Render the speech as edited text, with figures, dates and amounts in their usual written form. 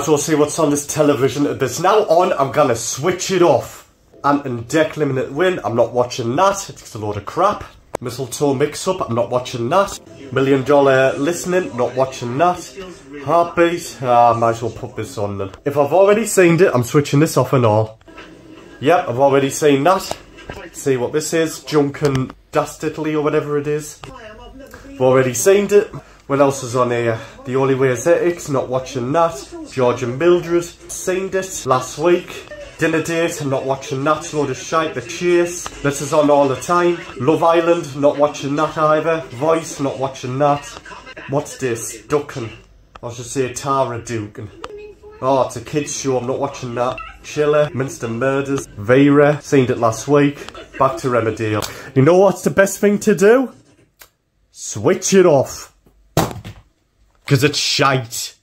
I don't see what's on this television that's now on. I'm gonna switch it off. Ant and Dec Limited Win, I'm not watching that, it's a load of crap. Mistletoe Mix-Up, I'm not watching that. $1,000,000 Listening, not watching that. Heartbeat, I might as well put this on then. If I've already seen it, I'm switching this off and all. Yep, I've already seen that. See what this is, Junkin Dastardly or whatever it is. I've already seen it. What else is on here? The Only Way is Essex, not watching that. George and Mildred, seen it last week. Dinner Date, I'm not watching that, load of shite. The Chase, this is on all the time. Love Island, not watching that either. Voice, not watching that. What's this? Dukin'. I should say Tara Dukin'. Oh, it's a kids show, I'm not watching that. Chiller, Minster Murders, Vera, seen it last week. Back to Remedial. You know what's the best thing to do? Switch it off. Because it's shite.